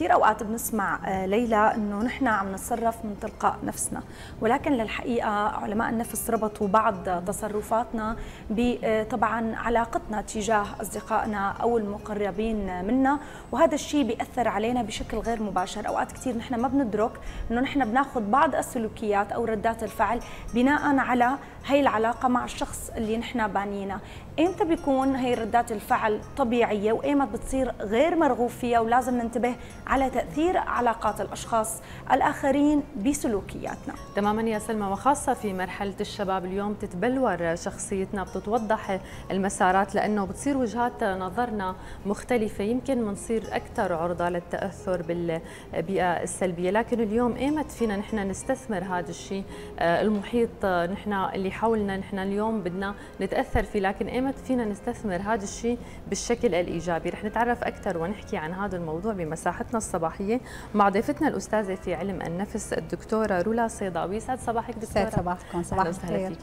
كثير اوقات بنسمع ليلى انه نحن عم نتصرف من تلقاء نفسنا، ولكن للحقيقه علماء النفس ربطوا بعض تصرفاتنا بطبعا علاقتنا تجاه اصدقائنا او المقربين منا، وهذا الشيء بياثر علينا بشكل غير مباشر. اوقات كثير نحن ما بندرك انه نحن بناخذ بعض السلوكيات او ردات الفعل بناء على هي العلاقه مع الشخص اللي نحن بانينا. امتى بيكون هي ردات الفعل طبيعيه وايمتى بتصير غير مرغوب فيها، ولازم ننتبه على تأثير علاقات الأشخاص الآخرين بسلوكياتنا؟ تماما يا سلمى، وخاصة في مرحلة الشباب اليوم بتتبلور شخصيتنا، بتتوضح المسارات لأنه بتصير وجهات نظرنا مختلفة، يمكن منصير أكثر عرضة للتأثر بالبيئة السلبية. لكن اليوم ايمت فينا نحن نستثمر هذا الشيء المحيط نحن اللي حولنا، نحن اليوم بدنا نتأثر فيه، لكن ايمت فينا نستثمر هذا الشيء بالشكل الإيجابي؟ رح نتعرف أكثر ونحكي عن هذا الموضوع بمساحتنا الصباحيه مع ضيفتنا الاستاذه في علم النفس الدكتوره رولا الصيداوي. سعد صباحك دكتوره. سعد صباحكم. صباح الخير.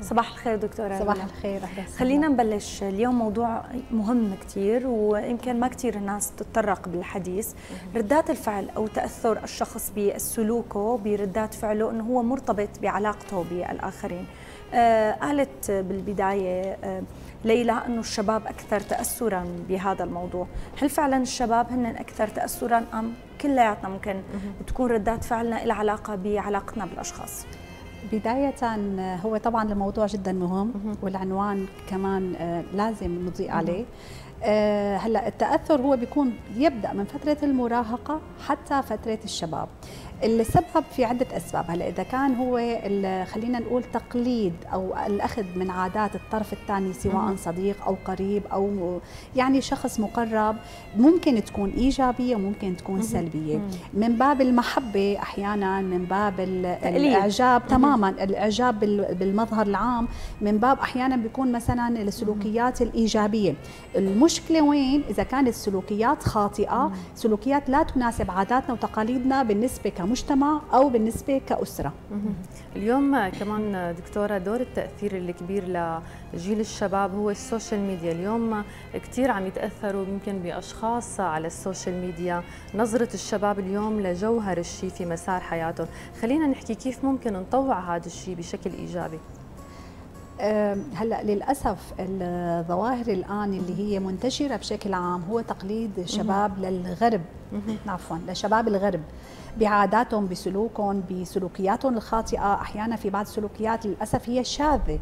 صباح الخير دكتوره. صباح الخير. خلينا نبلش اليوم موضوع مهم كثير، ويمكن ما كثير الناس تتطرق بالحديث. ردات الفعل او تاثر الشخص بسلوكه بردات فعله انه هو مرتبط بعلاقته بالاخرين. قالت بالبدايه ليلى انه الشباب اكثر تاثرا بهذا الموضوع، هل فعلا الشباب هن اكثر تاثرا ام كلياتنا ممكن تكون ردات فعلنا لها علاقه بعلاقتنا بالاشخاص؟ بدايه هو طبعا الموضوع جدا مهم والعنوان كمان لازم نضيء عليه. هلا التاثر هو بيكون يبدا من فتره المراهقه حتى فتره الشباب. السبب في عده اسباب. هلا اذا كان هو خلينا نقول تقليد او الاخذ من عادات الطرف الثاني، سواء صديق او قريب او يعني شخص مقرب، ممكن تكون ايجابيه وممكن تكون سلبيه. من باب المحبه احيانا، من باب الاعجاب، تماما الاعجاب بالمظهر العام، من باب احيانا بيكون مثلا السلوكيات الايجابيه. المشكله وين؟ اذا كانت السلوكيات خاطئه، سلوكيات لا تناسب عاداتنا وتقاليدنا بالنسبه كمجتمع او بالنسبه كاسره. اليوم كمان دكتوره دور التاثير الكبير لجيل الشباب هو السوشيال ميديا. اليوم كثير عم يتاثروا يمكن باشخاص على السوشيال ميديا. نظره الشباب اليوم لجوهر الشيء في مسار حياتهم، خلينا نحكي كيف ممكن نطوع هذا الشيء بشكل ايجابي. هلا للاسف الظواهر الان اللي هي منتشره بشكل عام هو تقليد شباب للغرب، عفوا لشباب الغرب، بعاداتهم بسلوكهم بسلوكياتهم الخاطئه. احيانا في بعض السلوكيات للاسف هي شاذه،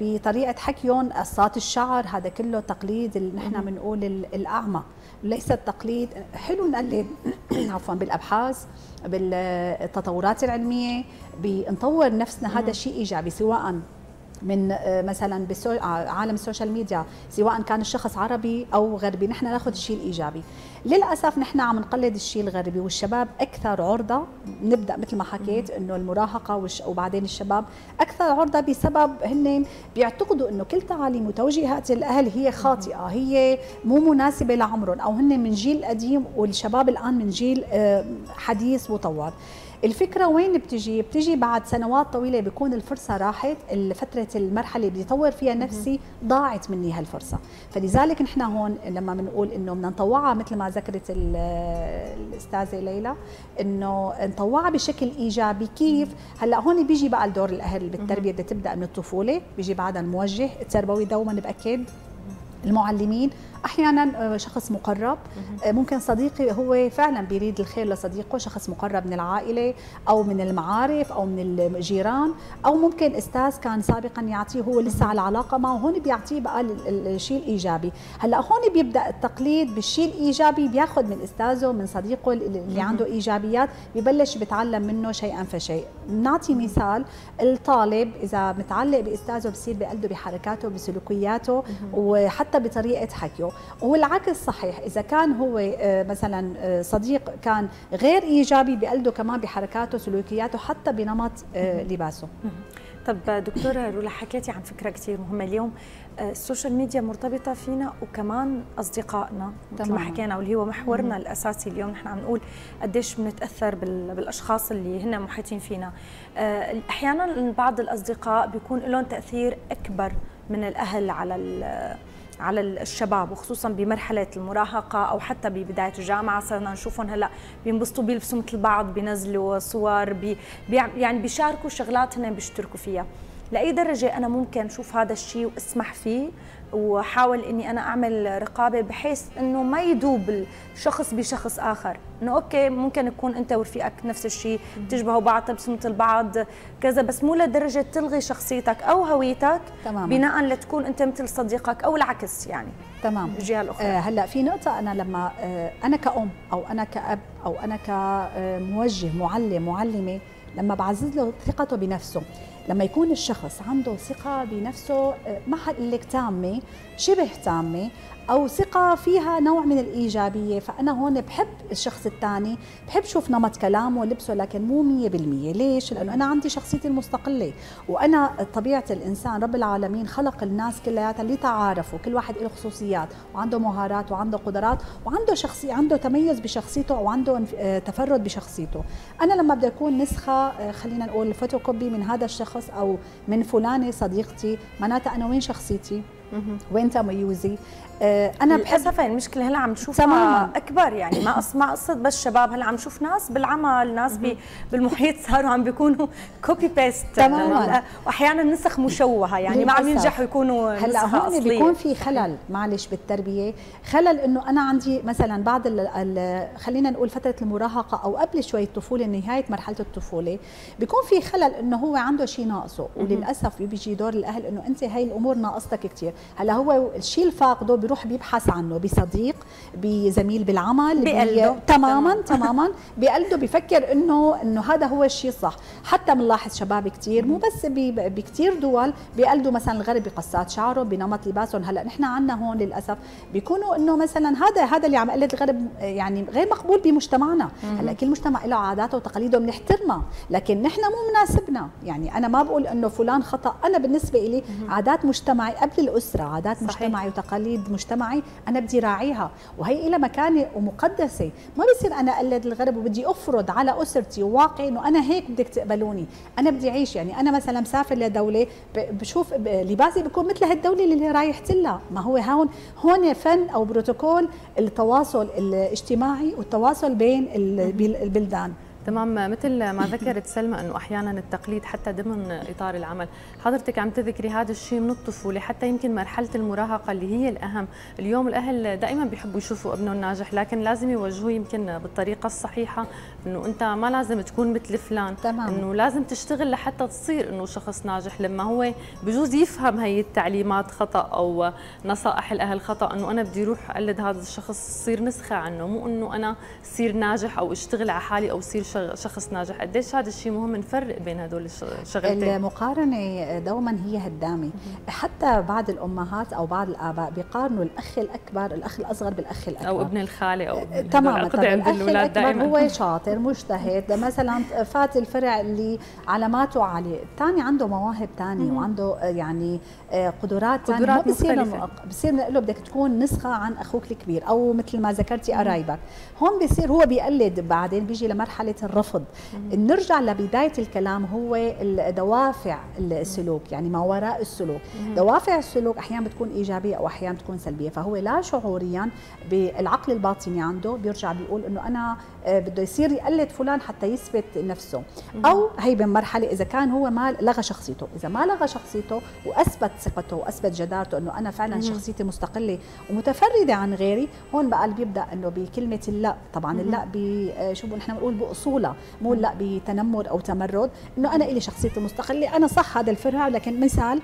بطريقه حكيهم، قصات الشعر، هذا كله تقليد اللي نحن بنقول الاعمى، ليس التقليد. حلو نقلد عفوا بالابحاث، بالتطورات العلميه، بنطور نفسنا، هذا شيء ايجابي، سواء من مثلا عالم السوشيال ميديا، سواء كان الشخص عربي او غربي، نحن ناخذ الشيء الايجابي. للاسف نحن عم نقلد الشيء الغربي، والشباب اكثر عرضه، نبدا مثل ما حكيت انه المراهقه وبعدين الشباب اكثر عرضه بسبب هن بيعتقدوا انه كل تعاليم وتوجيهات الاهل هي خاطئه، هي مو مناسبه لعمرهم، او هن من جيل قديم والشباب الان من جيل حديث مطور. الفكرة وين بتجي؟ بتجي بعد سنوات طويلة، بيكون الفرصة راحت، فترة المرحلة اللي بيطور فيها نفسي ضاعت مني هالفرصة. فلذلك نحن هون لما بنقول انه بدنا نطوعها مثل ما ذكرت الأستاذة ليلى، انه نطوعها بشكل إيجابي. كيف؟ هلا هون بيجي بقى الدور الأهل بالتربية، بدها تبدأ من الطفولة، بيجي بعدها الموجه التربوي دوما، بأكد المعلمين، احيانا شخص مقرب، ممكن صديقي هو فعلا بيريد الخير لصديقه، شخص مقرب من العائله او من المعارف او من الجيران، او ممكن استاذ كان سابقا يعطيه هو لسه على علاقه معه، هون بيعطيه بقى الشيء الايجابي. هلا هون بيبدا التقليد بالشيء الايجابي، بياخذ من استاذه من صديقه اللي عنده ايجابيات، ببلش بيتعلم منه شيئا فشيء. نعطي مثال، الطالب اذا متعلق باستاذه بصير بقلده بحركاته بسلوكياته وحتى بطريقه حكيه، والعكس صحيح. إذا كان هو مثلا صديق كان غير إيجابي، بقلده كمان بحركاته سلوكياته حتى بنمط لباسه. طب دكتورة رولا، حكيتي عن فكرة كثير مهمة اليوم، السوشيال ميديا مرتبطة فينا وكمان أصدقائنا مثل ما حكينا، واللي هو محورنا الأساسي اليوم. نحن عم نقول قديش بنتأثر بالأشخاص اللي هن محيطين فينا. أحيانا بعض الأصدقاء بيكون لهم تأثير أكبر من الأهل على على الشباب، وخصوصا بمرحله المراهقه او حتى ببدايه الجامعه. صرنا نشوفهم هلا بينبسطوا، بيلبسوا مثل بعض، بينزلوا صور، يعني بيشاركوا شغلات هن بيشتركوا فيها. لاي درجه انا ممكن اشوف هذا الشيء واسمح فيه، وحاول اني انا اعمل رقابه بحيث انه ما يدوب الشخص بشخص اخر، انه اوكي ممكن يكون انت ورفيقك نفس الشيء، تشبهوا بعض، تلبسوا مثل بعض كذا، بس مو لدرجه تلغي شخصيتك او هويتك تماما، بناء لتكون انت مثل صديقك او العكس يعني. تمام. الجهه الاخرى هلا في نقطه، انا لما انا كأم او انا كأب او انا كموجه، معلم، معلمه، لما بعزز له ثقته بنفسه، لما يكون الشخص عنده ثقة بنفسه ما حقول لك تامة، شبه تامة، أو ثقة فيها نوع من الإيجابية، فأنا هون بحب الشخص الثاني، بحب شوف نمط كلامه ولبسه، لكن مو 100%. ليش؟ لأنه أنا عندي شخصيتي المستقلة، وأنا طبيعة الإنسان، رب العالمين خلق الناس كلياتها ليتعارفوا، كل واحد له خصوصيات وعنده مهارات وعنده قدرات وعنده شخصية، عنده تميز بشخصيته أو عنده تفرد بشخصيته. أنا لما بدي أكون نسخة، خلينا نقول فوتوكوبي من هذا الشخص أو من فلانة صديقتي، معناتها أنا وين شخصيتي؟ وين تميزي؟ أنا للأسف المشكلة هلا عم نشوفها أكبر، يعني ما أقصد بس شباب، هلا عم نشوف ناس بالعمل، ناس بالمحيط صاروا عم بيكونوا كوبي بيست تماما، وأحيانا نسخ مشوهة، يعني ما عم ينجحوا يكونوا نسخة أصلية. هلا هون بيكون في خلل، معلش، بالتربية، خلل إنه أنا عندي مثلا بعد خلينا نقول فترة المراهقة أو قبل شوي الطفولة، نهاية مرحلة الطفولة، بيكون في خلل إنه هو عنده شيء ناقصه، وللأسف بيجي دور الأهل إنه أنت هاي الأمور ناقصتك كثير. هلا هو الشيء اللي فاقده بيروح بيبحث عنه بصديق، بزميل بالعمل، بقلده تماما بقلده، بفكر انه هذا هو الشيء الصح. حتى بنلاحظ شباب كثير، مو بس بكثير دول، بقلدوا مثلا الغرب بقصات شعرهم، بنمط لباسهم. هلا نحن عندنا هون للاسف بيكونوا انه مثلا هذا اللي عم قلد الغرب، يعني غير مقبول بمجتمعنا. هلا كل مجتمع له عاداته وتقاليده بنحترمها، لكن نحن مو مناسبنا. يعني انا ما بقول انه فلان خطا، انا بالنسبه لي عادات مجتمعي قبل الاسره، عادات صحيح. مجتمعي وتقاليد مجتمعي انا بدي راعيها، وهي لها مكانه ومقدسه. ما بصير انا اقلد الغرب وبدي افرض على اسرتي وواقعي انه انا هيك بدك تقبلوني. انا بدي اعيش، يعني انا مثلا مسافر لدوله، بشوف لباسي بيكون مثل هالدوله اللي رايحت لها. ما هو هون فن او بروتوكول التواصل الاجتماعي والتواصل بين البلدان. تمام، مثل ما ذكرت سلمى انه احيانا التقليد حتى ضمن اطار العمل، حضرتك عم تذكري هذا الشيء من الطفوله حتى يمكن مرحله المراهقه اللي هي الاهم. اليوم الاهل دائما بيحبوا يشوفوا ابنهم ناجح، لكن لازم يوجهوه يمكن بالطريقه الصحيحه، انه انت ما لازم تكون مثل فلان، انه لازم تشتغل لحتى تصير انه شخص ناجح. لما هو بجوز يفهم هي التعليمات خطا او نصائح الاهل خطا، انه انا بدي اروح اقلد هذا الشخص، صير نسخه عنه، مو انه انا صير ناجح او اشتغل على حالي او صير شخص ناجح. قديش هذا الشيء مهم نفرق بين هدول الشغلتين. المقارنة دوما هي هدامة، حتى بعض الأمهات أو بعض الآباء بيقارنوا الأخ الأكبر، الأخ الأصغر بالأخ الأكبر، أو ابن الخالة أو تماما. الأخ الأكبر هو شاطر مجتهد، مثلا فات الفرع اللي علاماته عالية، الثاني عنده مواهب ثانية وعنده يعني قدرات ثانية، بصير له بدك تكون نسخة عن أخوك الكبير أو مثل ما ذكرتي قرايبك. هون بصير هو بيقلد، بعدين بيجي لمرحلة الرفض. نرجع لبداية الكلام، هو دوافع السلوك، يعني ما وراء السلوك. دوافع السلوك أحيانا بتكون إيجابية أو أحيانا بتكون سلبية، فهو لا شعوريا بالعقل الباطني عنده بيرجع بيقول إنه أنا بده يصير يقلد فلان حتى يثبت نفسه، أو هي بمرحلة إذا كان هو ما لغى شخصيته. إذا ما لغى شخصيته وأثبت ثقته وأثبت جدارته إنه أنا فعلا شخصيتي مستقلة ومتفردة عن غيري، هون بقى بيبدأ إنه بكلمة اللا. طبعا اللا شو نحن بنقول بأصولة، مو لا بتنمر أو تمرد، إنه أنا إلي شخصيتي مستقلة، أنا صح هذا الفرع، لكن مثال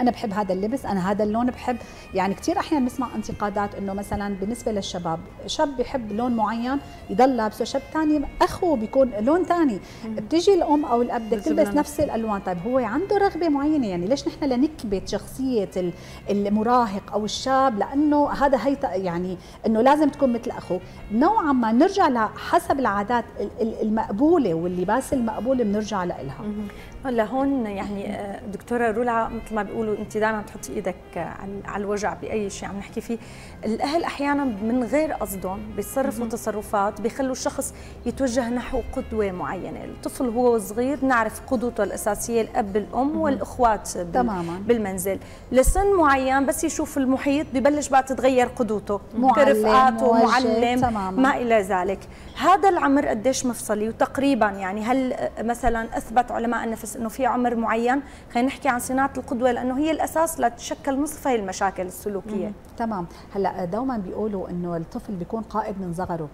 أنا بحب هذا اللبس، أنا هذا اللون بحب. يعني كثير أحيانا بنسمع انتقادات إنه مثلا بالنسبة للشباب، شاب بحب لون معين يضل لابسه، شاب ثاني أخوه بيكون لون ثاني، بتجي الأم أو الأب بدك تلبس نفس الألوان. طيب هو عنده رغبة معينة، يعني ليش نحن لنكبت شخصية المراهق أو الشاب لأنه هذا هي يعني إنه لازم تكون مثل أخوه؟ نوعا ما نرجع لحسب العادات المقبولة واللباس المقبول بنرجع لها. هلا هون يعني دكتورة رولا مثل ما بيقولوا بيقولوا انت دائما بتحطي ايدك على الوجع باي شيء عم نحكي فيه، الاهل احيانا من غير قصدهم بيتصرفوا تصرفات بيخلوا الشخص يتوجه نحو قدوه معينه، الطفل هو وصغير نعرف قدوته الاساسيه الاب الام والاخوات بالمنزل، لسن معين بس يشوف المحيط ببلش بقى تتغير قدوته، رفقاته معلم ما الى ذلك. هذا العمر قديش مفصلي وتقريبا يعني هل مثلا اثبت علماء النفس انه في عمر معين؟ خلينا نحكي عن صناعه القدوه لانه هي الاساس لتشكل نصف هي المشاكل السلوكيه. تمام. هلا دوما بيقولوا انه الطفل بيكون قائد من صغره،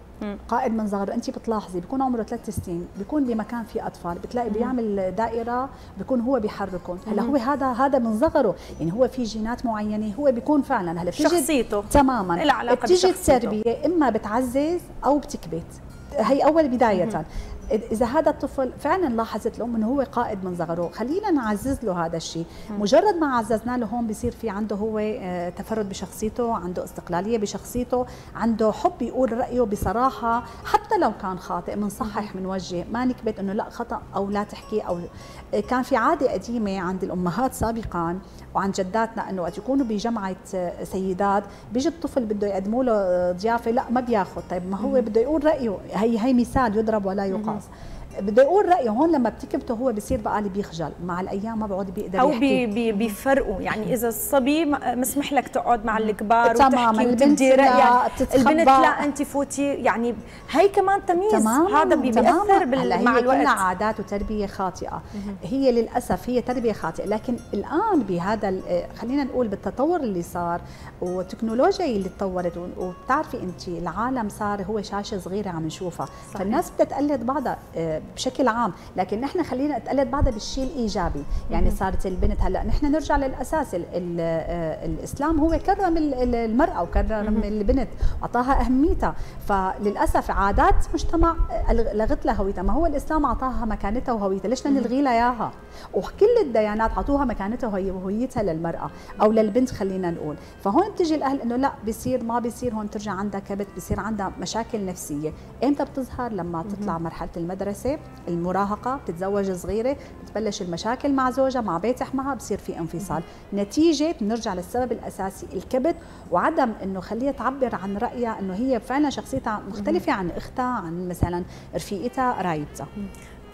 قائد من صغره، انت بتلاحظي بيكون عمره 3 سنين بيكون بمكان فيه اطفال، بتلاقي بيعمل دائره بيكون هو بيحركهم، هلا هو هذا من صغره، يعني هو في جينات معينه هو بيكون فعلا هلا شخصيته تماما العلاقه بتيجي التربيه اما بتعزز او بتكبت، هي اول بدايه. إذا هذا الطفل فعلا لاحظت الأم أنه هو قائد من صغره، خلينا نعزز له هذا الشيء، مجرد ما عززنا له هون بصير في عنده هو تفرد بشخصيته، عنده استقلالية بشخصيته، عنده حب يقول رأيه بصراحة، حتى لو كان خاطئ بنصحح بنوجه، ما نكبت أنه لا خطأ أو لا تحكي. أو كان في عادة قديمة عند الأمهات سابقا وعن جداتنا أنه وقت يكونوا بجمعة سيدات بيجي الطفل بده يقدموا له ضيافة، لا ما بياخذ، طيب ما هو بده يقول رأيه، هي مثال يضرب ولا يقال، بده يقول رايه، هون لما بتكبته هو بصير بقى اللي بيخجل، مع الايام ما بيقعد بيقدر يحكي او بيفرقوا، يعني اذا الصبي مسمح لك تقعد مع الكبار وتحكي وتدي رايك، البنت لا انت فوتي، يعني هي كمان تمييز. هذا بيأثر مع الوقت. هي كلها عادات وتربيه خاطئه، هي للاسف هي تربيه خاطئه، لكن الان بهذا خلينا نقول بالتطور اللي صار والتكنولوجيا اللي تطورت، وبتعرفي انت العالم صار هو شاشه صغيره عم نشوفها، فالناس بتتقلد بعضها بشكل عام، لكن نحن خلينا نتقلد بعضها بالشيء الايجابي، يعني صارت البنت هلا نحن نرجع للاساس، الاسلام هو كرم المراه وكرم البنت، اعطاها اهميتها، فللاسف عادات مجتمع لغت لها هويتها، ما هو الاسلام اعطاها مكانتها وهويتها، ليش بدنا نلغي لها اياها؟ وكل الديانات اعطوها مكانتها وهويتها للمراه او للبنت خلينا نقول، فهون بتجي الاهل انه لا بصير ما بصير، هون ترجع عندها كبت، بصير عندها مشاكل نفسيه، امتى بتظهر؟ لما تطلع مرحله المدرسه، المراهقة، بتتزوج صغيرة، بتبلش المشاكل مع زوجها مع بيتها معها، بصير في انفصال، نتيجة بنرجع للسبب الأساسي الكبت وعدم إنه خليها تعبر عن رأيها، إنه هي فعلا شخصيتها مختلفة عن أختها، عن مثلا رفيقتها، قرايبتها.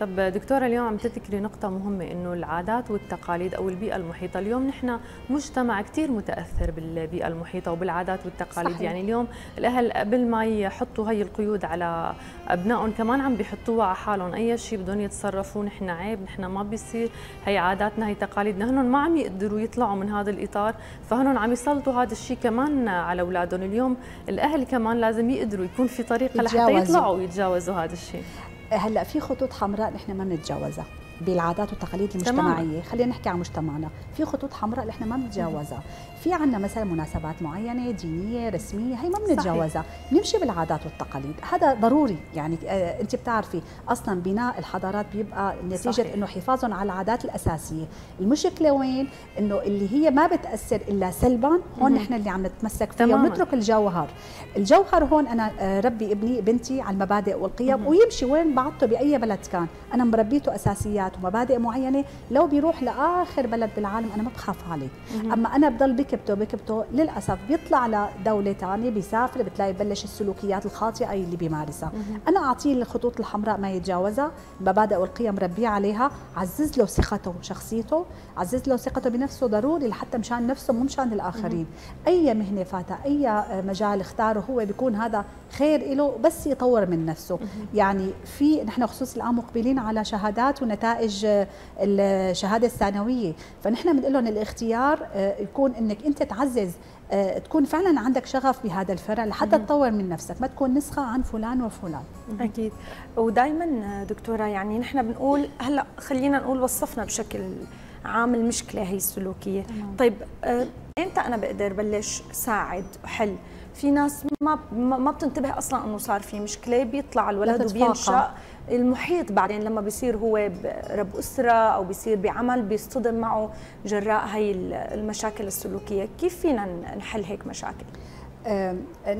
طب دكتورة اليوم عم تذكري نقطة مهمة إنه العادات والتقاليد أو البيئة المحيطة، اليوم نحن مجتمع كتير متأثر بالبيئة المحيطة وبالعادات والتقاليد، صحيح. يعني اليوم الأهل قبل ما يحطوا هي القيود على أبنائهم كمان عم بيحطوها على حالهم، أي شيء بدهم يتصرفوا، نحن عيب، نحن ما بيصير، هي عاداتنا هي تقاليدنا، هنن ما عم يقدروا يطلعوا من هذا الإطار، فهنن عم يسلطوا هذا الشيء كمان على أولادهم. اليوم الأهل كمان لازم يقدروا يكون في طريقة لحتى يطلعوا ويتجاوزوا هذا الشيء. هلا في خطوط حمراء نحن ما بنتجاوزها بالعادات والتقاليد المجتمعيه، خلينا نحكي عن مجتمعنا، في خطوط حمراء نحن ما بنتجاوزها، في عندنا مثلا مناسبات معينه دينيه رسميه هي ما بنتجاوزها، بنمشي بالعادات والتقاليد، هذا ضروري، يعني انت بتعرفي اصلا بناء الحضارات بيبقى نتيجه انه حفاظهم على العادات الاساسيه، المشكله وين؟ انه اللي هي ما بتاثر الا سلبا، هون نحن اللي عم نتمسك فيها ونترك الجوهر، الجوهر هون انا ربي ابني بنتي على المبادئ والقيم ويمشي وين بعضته باي بلد كان، انا مربيته اساسيات ومبادئ معينه، لو بيروح لاخر بلد بالعالم انا ما بخاف عليه، اما انا بضل بكبته للاسف بيطلع لدوله ثانيه بيسافر بتلاقي ببلش السلوكيات الخاطئه اللي بيمارسها، انا اعطيه الخطوط الحمراء ما يتجاوزها، المبادئ والقيم ربيه عليها، عزز له ثقته وشخصيته، عزز له ثقته بنفسه، ضروري لحتى مشان نفسه مو مشان الاخرين، اي مهنه فاتها، اي مجال اختاره هو بيكون هذا خير له بس يطور من نفسه، يعني في نحن خصوصا الان مقبلين على شهادات ونتائج الشهاده الثانويه، فنحن بنقول لهم الاختيار يكون انك انت تعزز، تكون فعلا عندك شغف بهذا الفرع لحتى تطور من نفسك، ما تكون نسخه عن فلان وفلان. اكيد. ودائما دكتوره يعني نحن بنقول هلا خلينا نقول وصفنا بشكل عام المشكله هي السلوكيه، طيب امتى انا بقدر بلش ساعد وحل؟ في ناس ما بتنتبه اصلا انه صار في مشكله، بيطلع الولد وبينشأ المحيط بعدين لما بيصير هو رب اسره او بيصير بعمل بيصطدم معه جراء هي المشاكل السلوكيه، كيف فينا نحل هيك مشاكل؟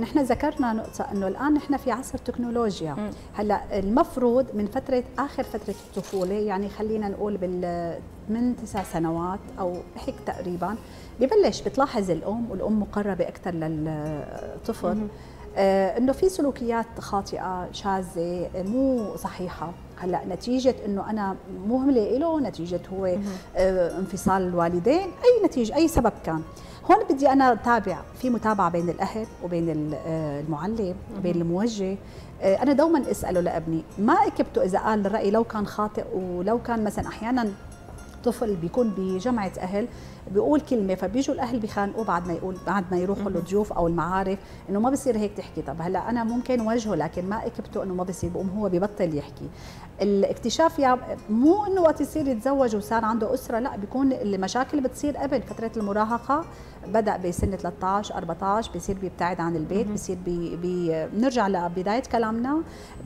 نحن ذكرنا نقطة أنه الآن نحن في عصر تكنولوجيا. هلا المفروض من فترة آخر فترة الطفولة، يعني خلينا نقول من 9 سنوات أو هيك تقريبا، ببلش بتلاحظ الأم، والأم مقربة أكثر للطفل، أنه في سلوكيات خاطئة شاذة مو صحيحة. هلا نتيجة انه انا مهملة له، نتيجة هو انفصال الوالدين، اي نتيجة اي سبب كان، هون بدي انا اتابع، في متابعة بين الاهل وبين المعلم وبين الموجه. انا دوما اساله لابني، ما اكبته اذا قال الرأي لو كان خاطئ، ولو كان مثلا احيانا طفل بيكون بجمعة أهل بيقول كلمة، فبيجوا الأهل بيخانقوه بعد ما يروحوا للضيوف أو المعارف، إنه ما بصير هيك تحكي. طب هلا أنا ممكن وجهه، لكن ما أكبته إنه ما بصير، بقوم هو ببطل يحكي. الاكتشاف يعني مو إنه وقت يصير يتزوج وصار عنده أسرة، لا، بيكون المشاكل بتصير قبل فترة المراهقة، بدأ بسن 13 14 بصير بيبتعد عن البيت، بصير بنرجع لبداية كلامنا،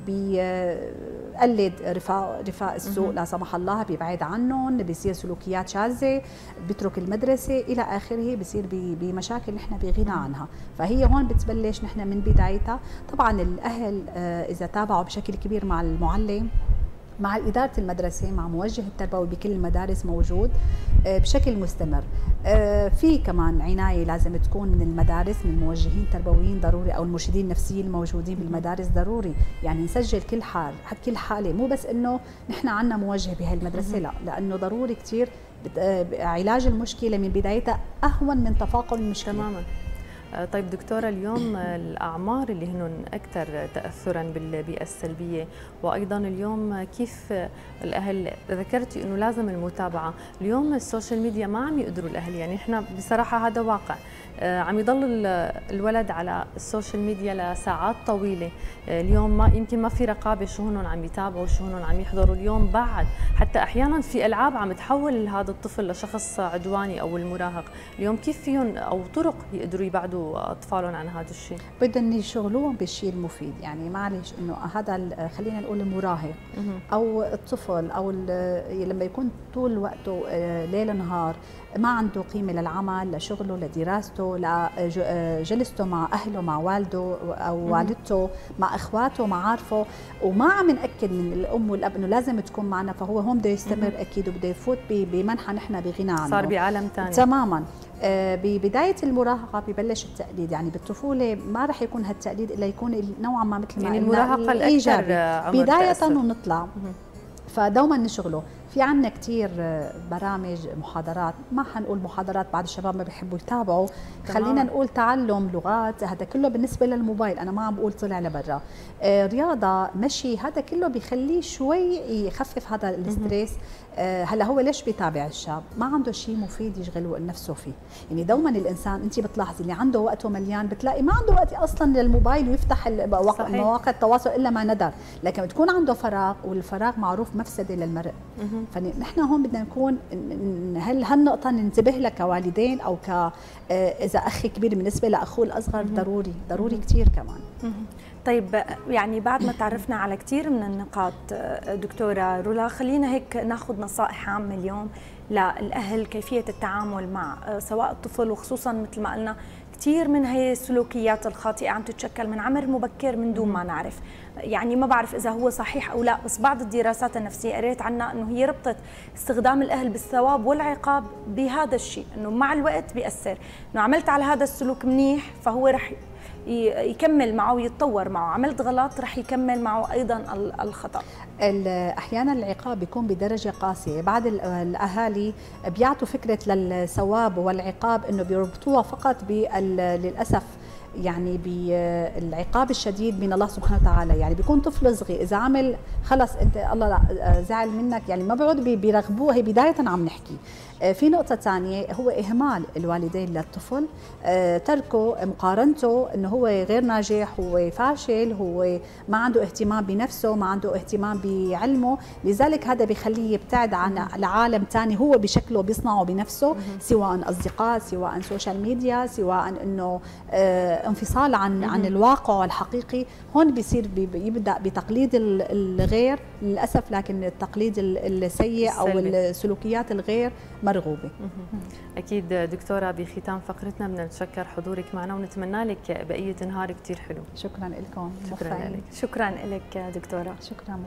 بيقلد رفاق السوق لا سمح الله، بيبعد عنهم، بصير سلوكيات شاذة، بيترك المدرسة إلى آخره، بصير بمشاكل نحن بغنى عنها. فهي هون بتبلش نحن من بدايتها. طبعا الأهل إذا تابعوا بشكل كبير مع المعلم، مع إدارة المدرسة، مع موجه التربوي، بكل المدارس موجود بشكل مستمر. في كمان عناية لازم تكون من المدارس، من الموجهين التربويين ضروري، أو المرشدين النفسيين الموجودين بالمدارس ضروري، يعني نسجل كل حالة، مو بس إنه نحن عنا موجه بهالمدرسة، لا، لأنه ضروري كتير علاج المشكلة من بدايتها أهون من تفاقم المشكلة. تماما. طيب دكتورة، اليوم الأعمار اللي هن أكثر تأثراً بالبيئة السلبية، وأيضاً اليوم كيف الأهل، ذكرتي أنه لازم المتابعة، اليوم السوشيال ميديا ما عم يقدروا الأهل، يعني إحنا بصراحة هذا واقع، عم يضل الولد على السوشيال ميديا لساعات طويلة. اليوم ما يمكن، ما في رقابة شو هنن عم يتابعوا، شو هنن عم يحضروا. اليوم بعد حتى أحياناً في ألعاب عم تحول هذا الطفل لشخص عدواني أو المراهق. اليوم كيف فيهم أو طرق يقدروا يبعدوا أطفالهم عن هذا الشيء؟ بدهم يشغلوهم بالشيء المفيد، يعني معلش إنه هذا خلينا نقول المراهق أو الطفل أو لما يكون طول وقته ليل نهار ما عنده قيمة للعمل، لشغله، لدراسته، لجلسته مع أهله، مع والده أو والدته، مع إخواته، معارفه، وما عم نأكد من الأم والأب إنه لازم تكون معنا، فهو هون بده يستمر أكيد، وبده يفوت بمنحة نحن بغنى عنه، صار بعالم ثاني تماما. ببداية المراهقة ببلش التقليد، يعني بالطفولة ما رح يكون هالتقليد إلا يكون نوعا ما مثل ما يعني المراهقة الأكثر عمر بداية تأثر. ونطلع فدوما نشغله. في عنا كتير برامج، محاضرات، ما حنقول محاضرات، بعض الشباب ما بيحبوا يتابعوا، خلينا نقول تعلم لغات، هذا كله بالنسبة للموبايل، أنا ما عم بقول طلع لبرا، رياضة، مشي، هذا كله بيخليه شوي يخفف هذا الستريس. هلا هو ليش بيتابع الشاب؟ ما عنده شيء مفيد يشغل نفسه فيه، يعني دوما الإنسان أنت بتلاحظي اللي عنده وقته مليان بتلاقي ما عنده وقت أصلا للموبايل، ويفتح مواقع التواصل إلا ما ندر، لكن بتكون عنده فراغ، والفراغ معروف مفسدة للمرء. فنحن هون بدنا نكون هالنقطة ننتبه لها كوالدين، أو إذا أخي كبير بالنسبة لأخوه الأصغر ضروري، ضروري كتير كمان. طيب، يعني بعد ما تعرفنا على كتير من النقاط دكتورة رولا، خلينا هيك ناخذ نصائح عامة اليوم للأهل، كيفية التعامل مع سواء الطفل، وخصوصا مثل ما قلنا كثير من هي السلوكيات الخاطئة عم تتشكل من عمر مبكر من دون ما نعرف، يعني ما بعرف إذا هو صحيح أو لا، بس بعض الدراسات النفسية قريت عنها أنه هي ربطت استخدام الأهل بالثواب والعقاب بهذا الشيء، أنه مع الوقت بيأثر، أنه عملت على هذا السلوك منيح فهو رح يكمل معه ويتطور معه، عملت غلط رح يكمل معه أيضا الخطأ. أحيانا العقاب بيكون بدرجة قاسية، بعض الأهالي بيعطوا فكرة للثواب والعقاب أنه بيربطوها فقط للأسف، يعني بالعقاب الشديد من الله سبحانه وتعالى، يعني بيكون طفل صغير اذا عمل خلص انت الله زعل منك، يعني ما بيقعد بيرغبوه، هي بدايه عم نحكي. في نقطه ثانيه هو اهمال الوالدين للطفل، تركه، مقارنته انه هو غير ناجح، هو فاشل، هو ما عنده اهتمام بنفسه، ما عنده اهتمام بعلمه، لذلك هذا بيخليه يبتعد عن العالم ثاني هو بشكله بيصنعه بنفسه، سواء اصدقاء، سواء سوشيال ميديا، سواء انه انفصال عن الواقع الحقيقي. هون بيصير يبدأ بتقليد الغير للأسف، لكن التقليد السيء أو السلوكيات الغير مرغوبة. أكيد دكتورة، بختام فقرتنا بدنا نتشكر حضورك معنا ونتمنى لك بقية نهار كتير حلو. شكرا لكم. شكرا لك دكتورة. شكرا.